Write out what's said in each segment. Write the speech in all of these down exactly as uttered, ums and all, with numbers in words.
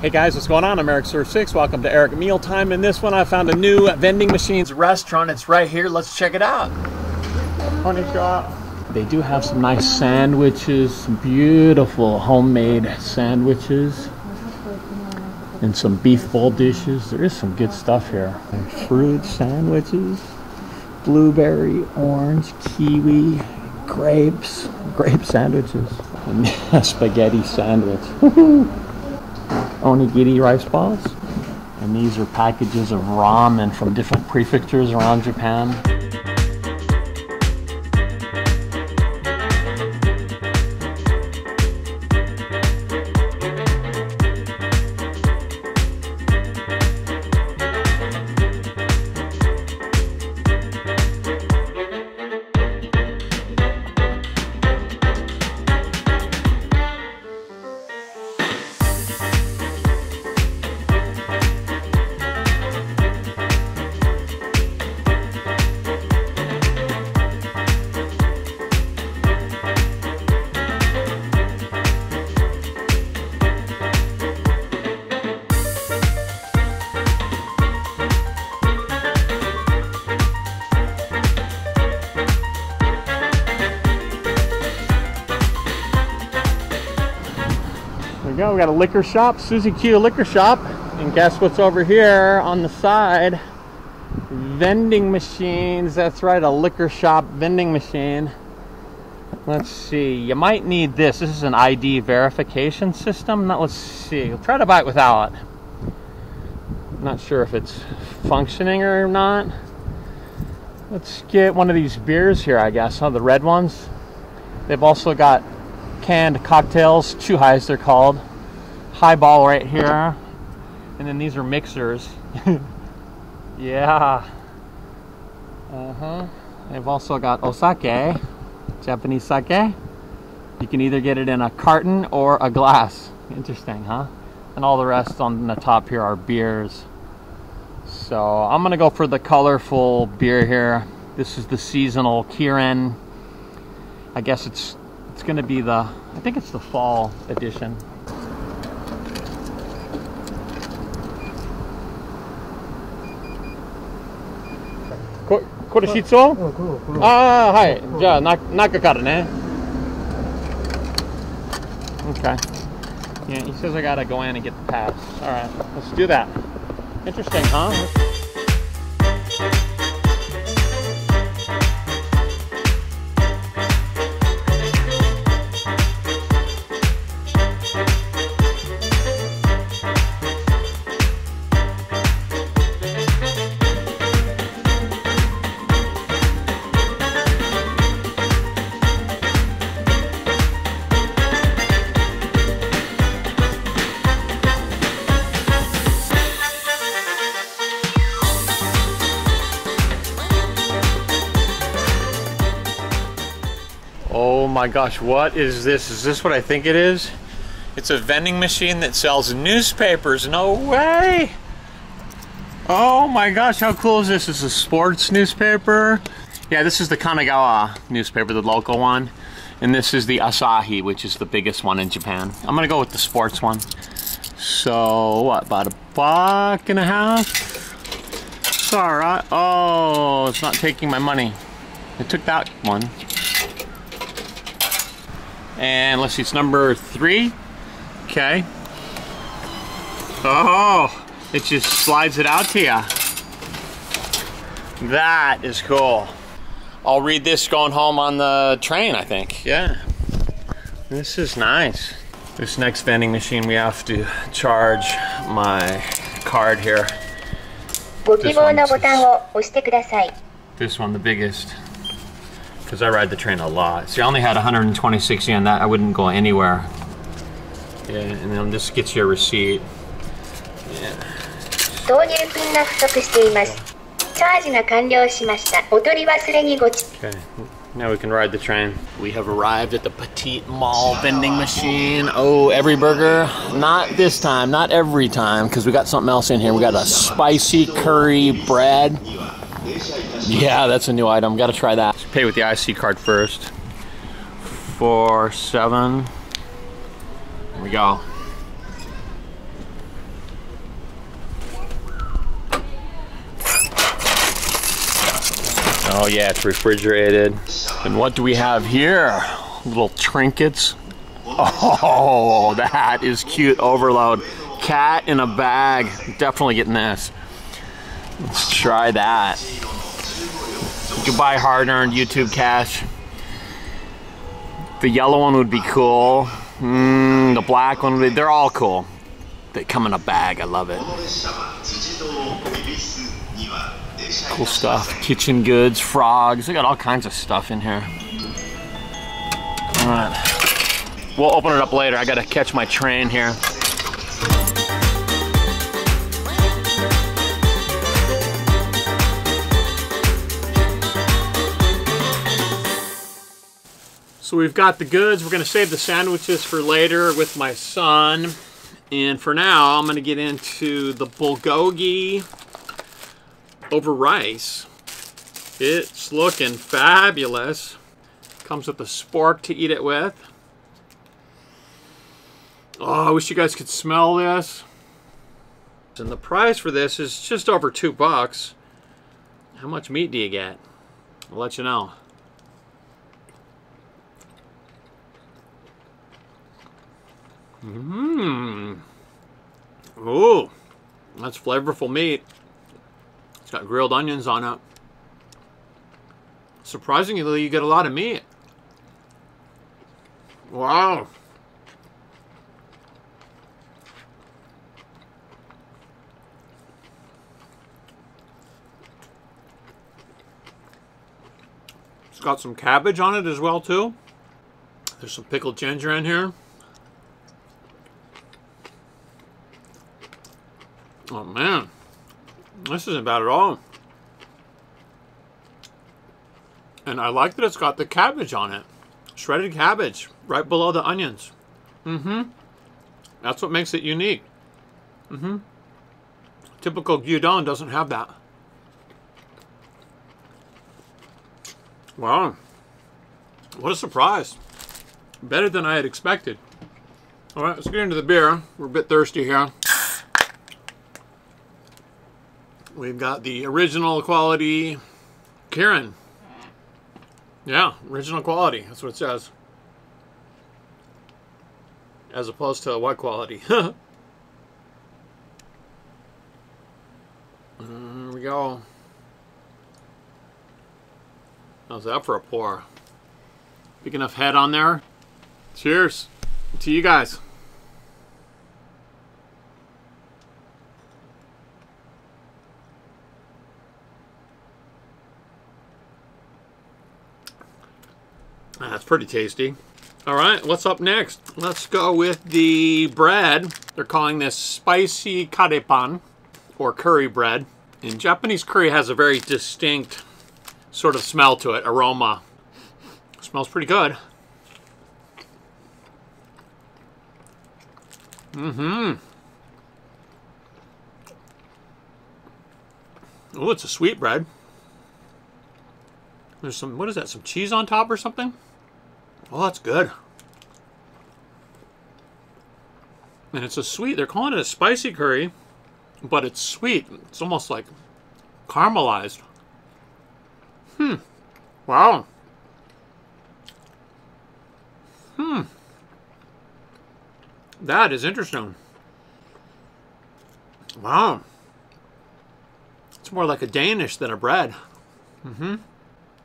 Hey guys, what's going on? I'm Eric Surf six. Welcome to Eric Mealtime. In this one, I found a new vending machines restaurant. It's right here. Let's check it out. Konnichiwa. They do have some nice sandwiches, some beautiful homemade sandwiches, and some beef bowl dishes. There is some good stuff here. Fruit sandwiches, blueberry, orange, kiwi, grapes, grape sandwiches, and a spaghetti sandwich. Woohoo! Onigiri rice balls, and these are packages of ramen from different prefectures around Japan. Go. We got a liquor shop, Susie Q Liquor Shop, and guess what's over here on the side? Vending machines. That's right, a liquor shop vending machine. Let's see, you might need this. This is an I D verification system. Now let's see, we'll try to buy it without it. I'm not sure if it's functioning or not. Let's get one of these beers here, I guess, huh? The red ones. They've also got canned cocktails, chuhais they're called. Highball right here, and then these are mixers. Yeah. Uh-huh. They've also got osake, Japanese sake. You can either get it in a carton or a glass. Interesting, huh? And all the rest on the top here are beers. So I'm gonna go for the colorful beer here. This is the seasonal Kirin. I guess it's it's gonna be the, I think it's the fall edition. Korishitsu? Ah, hi. Ja, naka kara ne. Okay. Yeah, he says I gotta go in and get the pass. All right, let's do that. Interesting, huh? Oh my gosh, what is this? Is this what I think it is? It's a vending machine that sells newspapers. No way! Oh my gosh, how cool is this? This is a sports newspaper. Yeah, this is the Kanagawa newspaper, the local one. And this is the Asahi, which is the biggest one in Japan. I'm gonna go with the sports one. So, what, about a buck and a half? It's all right. Oh, it's not taking my money. It took that one. And let's see, it's number three. Okay. Oh, it just slides it out to you. That is cool. I'll read this going home on the train, I think. Yeah. This is nice. This next vending machine, we have to charge my card here. This one, this one the biggest. Because I ride the train a lot. See, I only had one hundred twenty-six yen. That I wouldn't go anywhere. Yeah, and then this gets your receipt. Yeah. Okay, now we can ride the train. We have arrived at the Petite Mall vending machine. Oh, every burger. Not this time, not every time, because we got something else in here. We got a spicy curry bread. Yeah, that's a new item. Gotta try that. Let's pay with the I C card first. Four, seven. Here we go. Oh yeah, it's refrigerated. And what do we have here? Little trinkets. Oh, that is cute. Overload. Cat in a bag. Definitely getting this. Let's try that. Goodbye hard-earned YouTube cash. The yellow one would be cool. Mm, the black one would be, they're all cool. They come in a bag, I love it. Cool stuff, kitchen goods, frogs. They got all kinds of stuff in here. All right, we'll open it up later. I gotta catch my train here. So we've got the goods. We're gonna save the sandwiches for later with my son. And for now, I'm gonna get into the bulgogi over rice. It's looking fabulous. Comes with a spork to eat it with. Oh, I wish you guys could smell this. And the price for this is just over two bucks. How much meat do you get? I'll let you know. Mmm. Ooh, that's flavorful meat. It's got grilled onions on it. Surprisingly, you get a lot of meat. Wow. It's got some cabbage on it as well too. There's some pickled ginger in here. Oh man, this isn't bad at all. And I like that it's got the cabbage on it. Shredded cabbage, right below the onions. Mm-hmm. That's what makes it unique. Mm-hmm. Typical gyudon doesn't have that. Wow. What a surprise. Better than I had expected. All right, let's get into the beer. We're a bit thirsty here. We've got the original quality Kirin. Yeah, original quality. That's what it says. As opposed to what quality? There we go. How's that for a pour? Big enough head on there. Cheers to you guys. That's pretty tasty. All right, what's up next? Let's go with the bread. They're calling this spicy karepan, or curry bread. And Japanese curry has a very distinct sort of smell to it, aroma. It smells pretty good. Mm-hmm. Oh, it's a sweet bread. There's some, what is that, some cheese on top or something? Oh, that's good. And it's a sweet, they're calling it a spicy curry, but it's sweet. It's almost like caramelized. Hmm. Wow. Hmm. That is interesting. Wow. It's more like a Danish than a bread. Mm-hmm.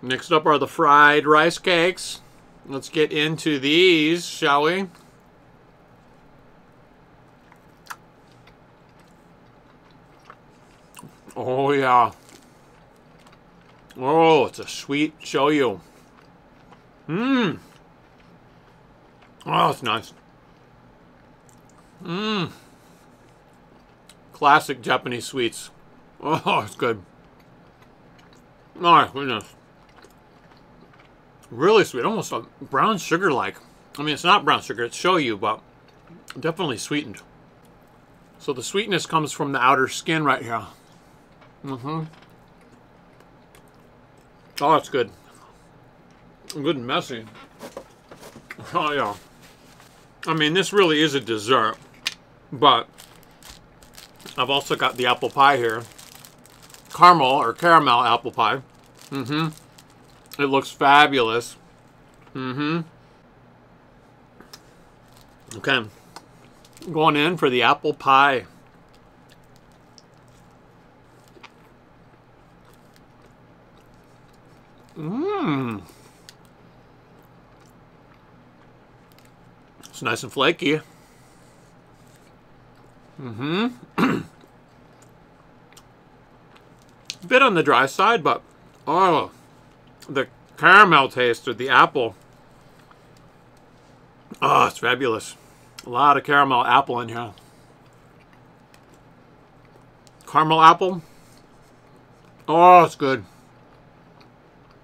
Next up are the fried rice cakes. Let's get into these, shall we? Oh yeah. Oh, it's a sweet shoyu. Mmm. Oh, it's nice. Mmm. Classic Japanese sweets. Oh, it's good. Oh my goodness. Really sweet, almost a brown sugar-like. I mean, it's not brown sugar, it's shoyu, but definitely sweetened. So the sweetness comes from the outer skin right here. Mm-hmm. Oh, that's good. Good and messy. Oh, yeah. I mean, this really is a dessert, but I've also got the apple pie here. Caramel, or caramel apple pie. Mm-hmm. It looks fabulous. Mm-hmm. Okay. Going in for the apple pie. Mmm. It's nice and flaky. Mm-hmm. A bit on the dry side, but oh, the caramel taste of the apple. Oh, it's fabulous. A lot of caramel apple in here. Caramel apple. Oh, it's good.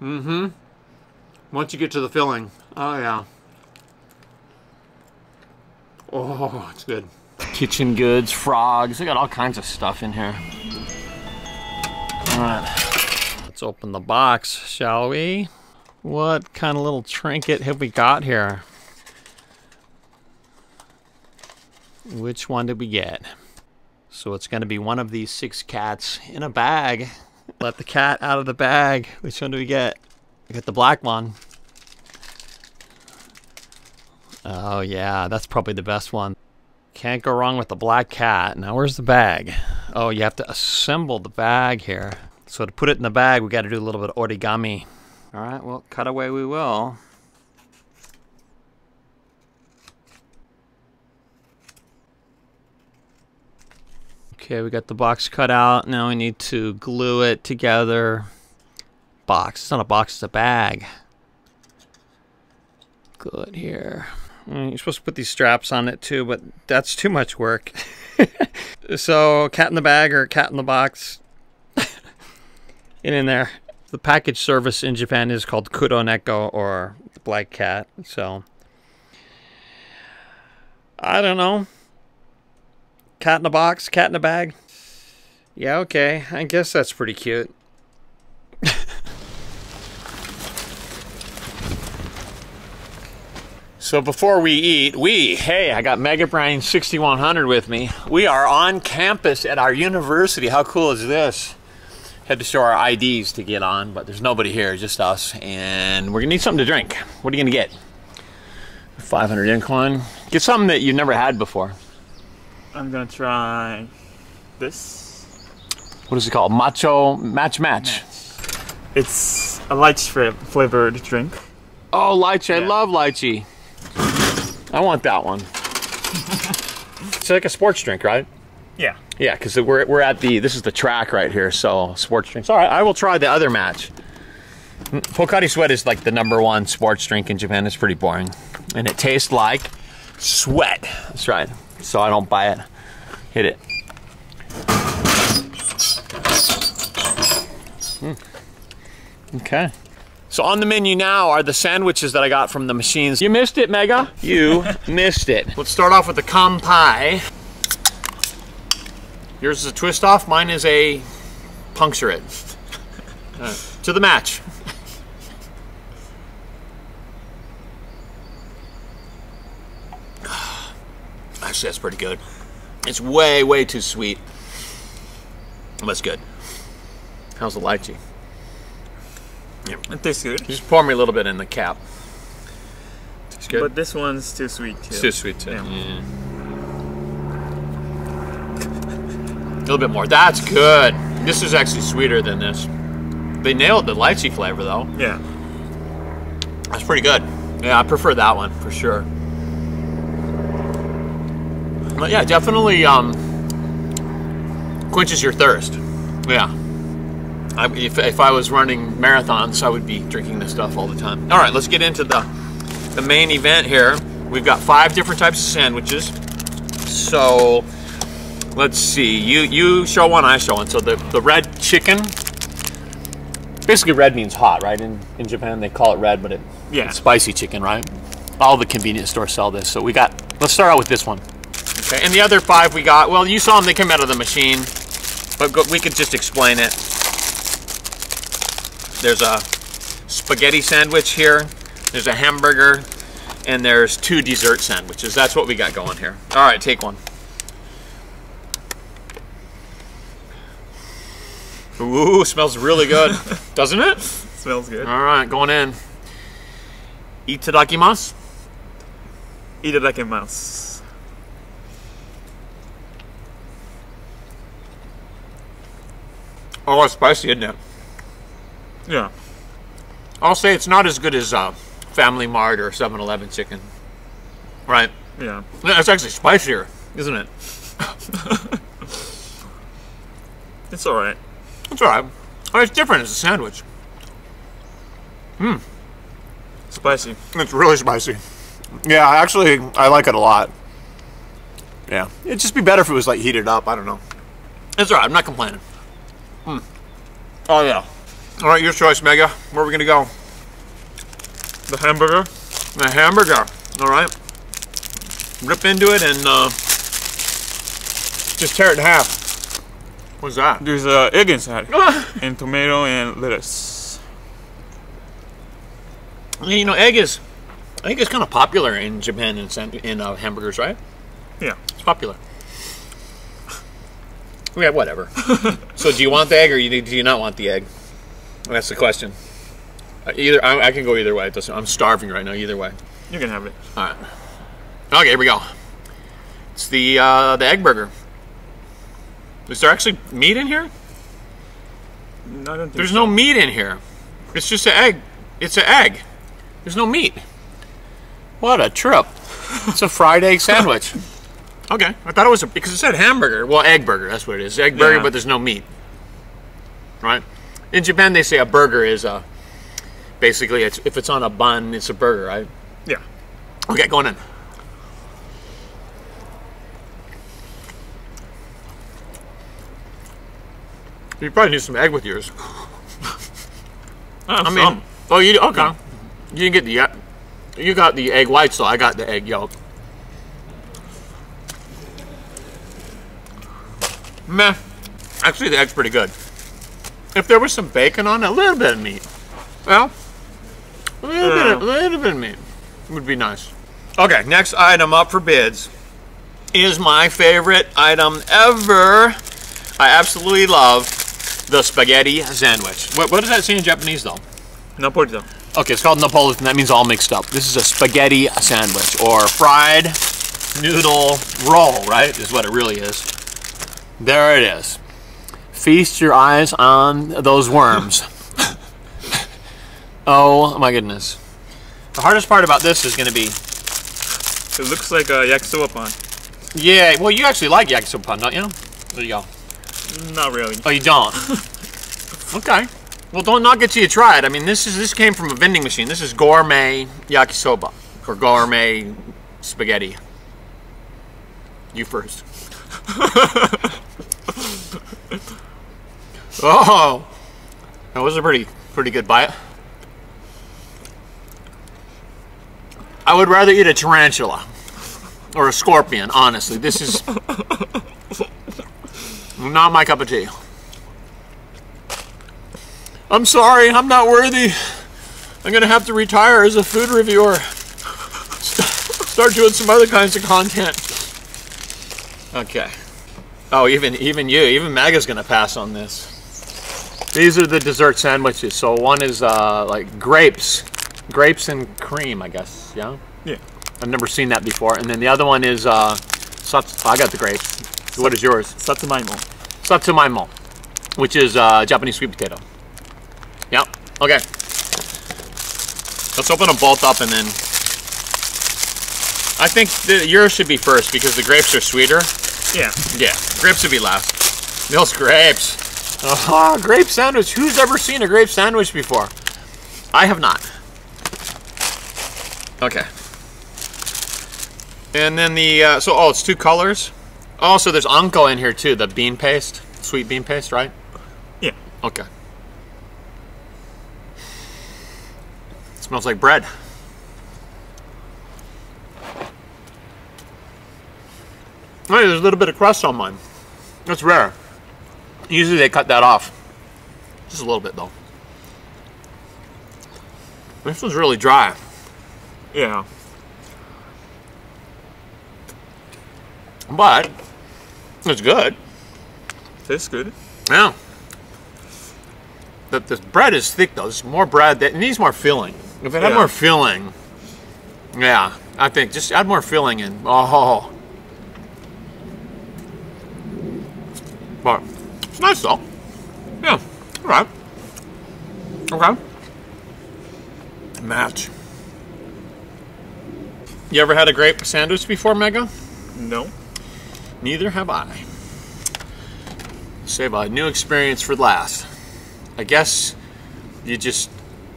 Mm-hmm. Once you get to the filling. Oh, yeah. Oh, it's good. Kitchen goods, frogs. They got all kinds of stuff in here. All right. Let's open the box, shall we? What kind of little trinket have we got here? Which one did we get? So it's going to be one of these six cats in a bag. Let the cat out of the bag. Which one do we get? We got the black one. Oh yeah, that's probably the best one. Can't go wrong with the black cat. Now where's the bag? Oh, you have to assemble the bag here. So to put it in the bag, we got to do a little bit of origami. All right, well, cut away we will. Okay, we got the box cut out. Now we need to glue it together. Box. It's not a box, it's a bag. Glue it here. You're supposed to put these straps on it too, but that's too much work. So, cat in the bag or cat in the box? In in there. The package service in Japan is called Kuroneko, or the black cat. So, I don't know. Cat in a box, cat in a bag. Yeah, okay. I guess that's pretty cute. So before we eat, we, hey, I got Mega Brain sixty-one hundred with me. We are on campus at our university. How cool is this? Had to show our I Ds to get on, but there's nobody here, just us. And we're gonna need something to drink. What are you gonna get? five hundred yen coin. Get something that you've never had before. I'm gonna try this. What is it called? Macho match match. match. It's a lychee flavored drink. Oh, lychee! Yeah. I love lychee. I want that one. It's like a sports drink, right? Yeah. Yeah, because we're we're at the this is the track right here, so sports drinks. All right, I will try the other match. Pocari Sweat is like the number one sports drink in Japan. It's pretty boring, and it tastes like sweat. That's right. So I don't buy it. Hit it. Mm. Okay. So on the menu now are the sandwiches that I got from the machines. You missed it, Mega. You missed it. Let's start off with the kampai. Yours is a twist off. Mine is a puncture it. Uh, to the match. Actually, that's pretty good. It's way, way too sweet. That's good. How's the lychee? Yeah. It tastes good. Just pour me a little bit in the cap. It's good. But this one's too sweet, too. It's too sweet, too. Yeah. Yeah. A little bit more. That's good. This is actually sweeter than this. They nailed the lychee flavor, though. Yeah. That's pretty good. Yeah, I prefer that one for sure. But yeah, definitely um, quenches your thirst. Yeah. I, if, if I was running marathons, I would be drinking this stuff all the time. All right, let's get into the, the main event here. We've got five different types of sandwiches. So let's see. You you show one, I show one. So the, the red chicken. Basically, red means hot, right? In, in Japan, they call it red, but it, yeah. It's spicy chicken, right? All the convenience stores sell this. So we got, let's start out with this one. Okay, and the other five we got, well, you saw them, they came out of the machine, but go, we could just explain it. There's a spaghetti sandwich here, there's a hamburger, and there's two dessert sandwiches. That's what we got going here. All right, take one. Ooh, smells really good, doesn't it? Smells good. All right, going in. Itadakimasu. Itadakimasu. Oh, it's spicy, isn't it? Yeah. I'll say it's not as good as uh, Family Mart or seven eleven chicken. Right? Yeah. It's actually spicier, isn't it? It's alright. It's alright. Oh, it's different as a sandwich. Hmm. Spicy. It's really spicy. Yeah, actually, I like it a lot. Yeah. It'd just be better if it was like heated up. I don't know. It's alright. I'm not complaining. Hmm. Oh, yeah. Alright, your choice, Mega. Where are we going to go? The hamburger. The hamburger. Alright. Rip into it and uh, just tear it in half. What's that? There's uh, egg inside. And tomato and lettuce. You know, egg is, egg is kind of popular in Japan and in uh, hamburgers, right? Yeah, it's popular. Yeah, whatever. So, do you want the egg or you, do you not want the egg? That's the question. Either I, I can go either way. It doesn't, I'm starving right now. Either way, you can have it. All right. Okay, here we go. It's the uh, the egg burger. Is there actually meat in here? No, I don't think There's so. no meat in here. It's just an egg. It's an egg. There's no meat. What a trip. It's a fried egg sandwich. Okay. I thought it was a, because it said hamburger. Well, egg burger. That's what it is. Egg burger, yeah. But there's no meat. Right? In Japan, they say a burger is a, basically, it's, if it's on a bun, it's a burger, right? Yeah. Okay, going in. You probably need some egg with yours. I, I mean, some. Oh, you do? Okay. You didn't get the, you got the egg whites, so I got the egg yolk. Meh. Actually, the egg's pretty good. If there was some bacon on it, a little bit of meat. Well, a little, yeah. bit, of, a little bit of meat would be nice. Okay, next item up for bids is my favorite item ever. I absolutely love the spaghetti sandwich. What, what does that say in Japanese, though? Napolitan. Okay, it's called Napolitan. That means all mixed up. This is a spaghetti sandwich, or fried noodle roll, right, is what it really is. There it is. Feast your eyes on those worms. Oh, my goodness. The hardest part about this is going to be... It looks like a yakisoba. Yeah, well, you actually like yakisoba, don't you? There you go. Not really. Oh, you don't? Okay. Well, don't knock it till you try it. I mean, this is this came from a vending machine. This is gourmet yakisoba, or gourmet spaghetti. You first. Oh, that was a pretty pretty good bite. I would rather eat a tarantula or a scorpion. Honestly, this is. Not my cup of tea. I'm sorry, I'm not worthy. I'm gonna have to retire as a food reviewer. Start doing some other kinds of content. Okay. Oh, even even you, even Maga's gonna pass on this. These are the dessert sandwiches. So one is uh, like grapes, grapes and cream, I guess. Yeah. Yeah. I've never seen that before. And then the other one is uh, sats- I got the grapes. What is yours? Satsumaimo. Satsumaimo, which is uh, Japanese sweet potato. Yeah. Okay. Let's open them both up and then. I think the, yours should be first because the grapes are sweeter. Yeah. Yeah. Grapes should be last. Those grapes. Oh, grape sandwich. Who's ever seen a grape sandwich before? I have not. Okay. And then the uh, so oh, it's two colors. Also, there's anko in here too, the bean paste, sweet bean paste, right? Yeah. Okay. It smells like bread. Hey, there's a little bit of crust on mine. That's rare. Usually they cut that off. Just a little bit though. This one's really dry. Yeah. But... It's good. Tastes good. Yeah. the, the bread is thick though. There's more bread that it needs more filling. If it had yeah. more filling, yeah, I think just add more filling in. Oh, but it's nice though. Yeah, all right. Okay. Match. You ever had a grape sandwich before, Mega? No. Neither have I. Save a new experience for last. I guess you just,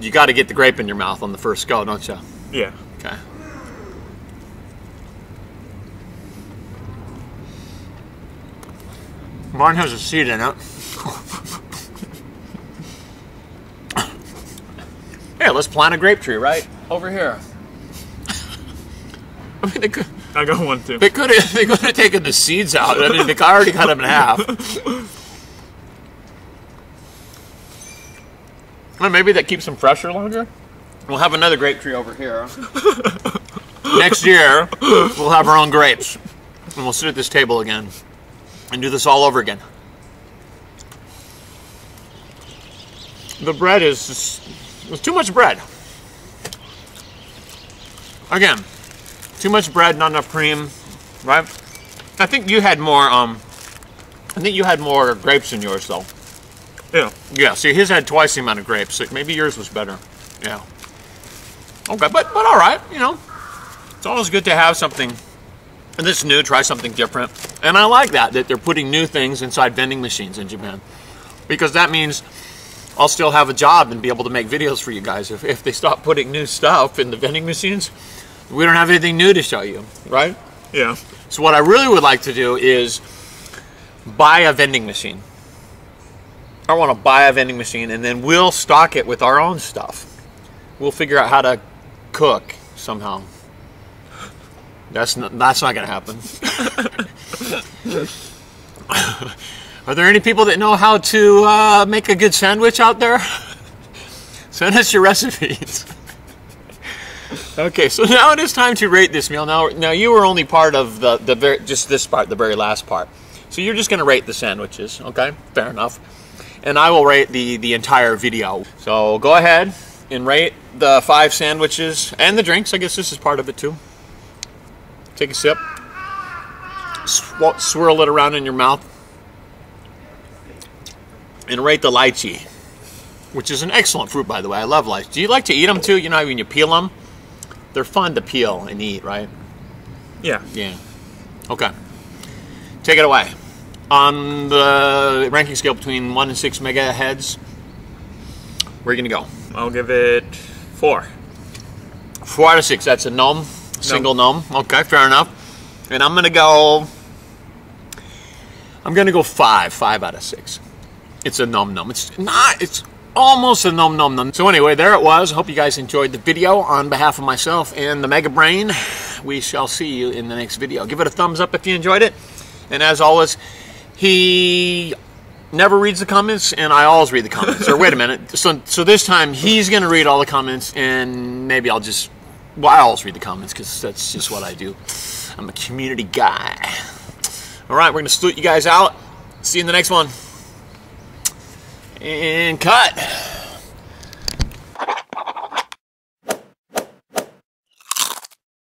you got to get the grape in your mouth on the first go, don't you? Yeah. Okay. Mine has a seed in it. Hey, let's plant a grape tree right over here. I mean, they could, I got one too. They could have, they could have taken the seeds out. I mean, they already cut them in half. Well, maybe that keeps them fresher longer. We'll have another grape tree over here. Next year, we'll have our own grapes, and we'll sit at this table again and do this all over again. The bread is just, there's too much bread. Again. Too much bread, not enough cream, right? I think you had more. Um, I think you had more grapes in yours, though. Yeah. Yeah. See, his had twice the amount of grapes. So maybe yours was better. Yeah. Okay, but but all right. You know, it's always good to have something. And this is new. Try something different. And I like that that they're putting new things inside vending machines in Japan, because that means I'll still have a job and be able to make videos for you guys if if they stop putting new stuff in the vending machines. We don't have anything new to show you, right? Yeah. So what I really would like to do is buy a vending machine. I want to buy a vending machine, and then we'll stock it with our own stuff. We'll figure out how to cook somehow. That's not, that's not going to happen. Are there any people that know how to uh, make a good sandwich out there? Send us your recipes. Okay, so now it is time to rate this meal. Now, now you were only part of the, the very, just this part, the very last part. So you're just going to rate the sandwiches, okay? Fair enough. And I will rate the, the entire video. So go ahead and rate the five sandwiches and the drinks. I guess this is part of it too. Take a sip. Sw- swirl it around in your mouth. And rate the lychee, which is an excellent fruit, by the way. I love lychee. Do you like to eat them too? You know, when you peel them? They're fun to peel and eat, right? Yeah. Yeah. Okay. Take it away. On the ranking scale between one and six mega heads, where are you going to go? I'll give it four. Four out of six. That's a gnome. Single gnome. Okay, fair enough. And I'm going to go... I'm going to go five. Five out of six. It's a gnome gnome. It's not... It's... almost a nom nom nom. So anyway, there it was. Hope you guys enjoyed the video. On behalf of myself and the Mega Brain, we shall see you in the next video. Give it a thumbs up if you enjoyed it. And as always, he never reads the comments, and I always read the comments. Or wait a minute. So so this time he's gonna read all the comments, and maybe I'll just well I always read the comments because that's just what I do. I'm a community guy. All right, we're gonna salute you guys out. See you in the next one. And cut.